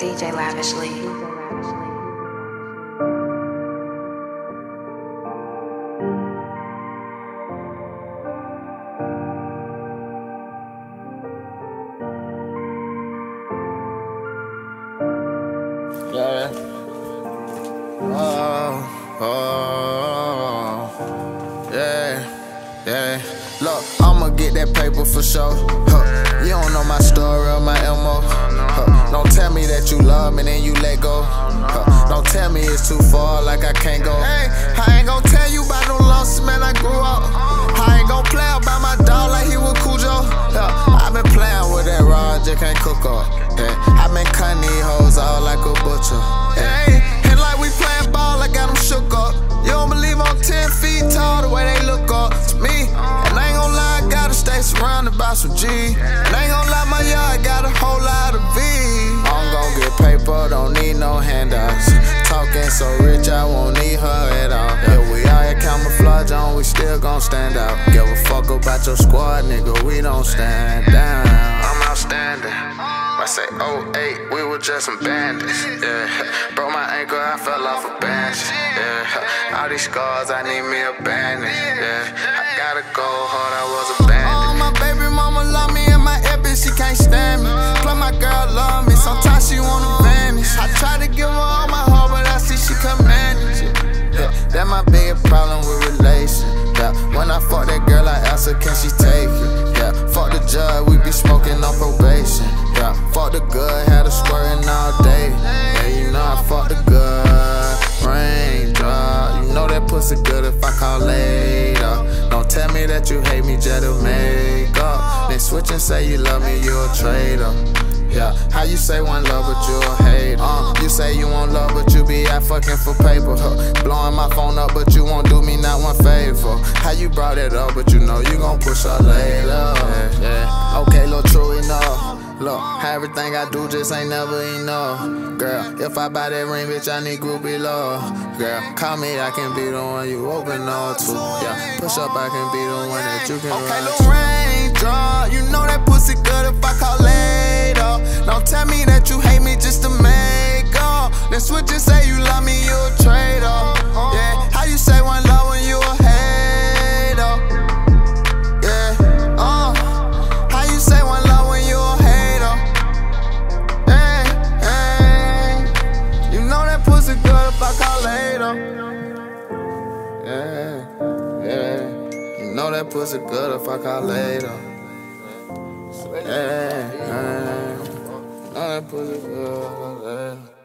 DJ Lavishly. Yeah. Oh, oh, yeah, yeah. Look, I'ma get that paper for sure. Huh. You don't know my story or my MO. Huh. Don't tell me that you love me, then you let go. Huh. Don't tell me it's too far, like I can't go. Hey, I ain't gon' tell you about no losses, man, I grew up. I ain't gon' play about my dog like he was Cujo. Huh. I been playing with that rod, just can't cook up. Yeah. I been cutting these hoes all like a butcher. Yeah. Hey, and like we playing ball, I got them shook up. You don't believe I'm 10 feet tall, the way they look up. It's me. Surrounded by some G, and I ain't gon' lie, my yard got a whole lot of V. I'm gon' get paper, don't need no handouts. Talking so rich, I won't need her at all. Yeah, we all at camouflage on, we still gon' stand out. Give a fuck about your squad, nigga, we don't stand down. I'm outstanding. I say 08, we were just some bandits. Yeah, broke my ankle, I fell off a bench. Yeah, all these scars, I need me a bandage. Yeah, I gotta go hard, I was a bandit. She can't stand me, plus my girl love me, sometimes she wanna vanish. I try to give her all my heart, but I see she can't manage it. Yeah, that my biggest problem with relations. Yeah, when I fuck that girl, I ask her, can she take it? Yeah, fuck the judge, we be smoking on probation. Yeah, fuck the good, had her squirting all day. Yeah, you know I fuck the good, raindrop. You know that pussy good if I call later. Don't tell me that you hate me, just to make up. Then switch and say you love me, you a traitor. Yeah, how you say one love but you a hater? You say you want love but you be out fucking for paper. Blowing my phone up but you won't do me not one favor. How you brought it up but you know you gon' push her later. Yeah, yeah. Okay, look, true enough. Look, how everything I do just ain't never enough. Girl, if I buy that ring, bitch, I need groupie love. Girl, call me, I can be the one you open all to. Yeah, push up, I can be the one that you can run to. You know that pussy good if I call later. Don't tell me that you hate me just to make up. Then switch and say you love me, you a traitor. Yeah, how you say one love when you a hater? Yeah, how you say one love when you a hater? Hey, hey, you know that pussy good if I call later. Yeah, yeah, you know that pussy good if I call later. Hey, hey, hey, hey.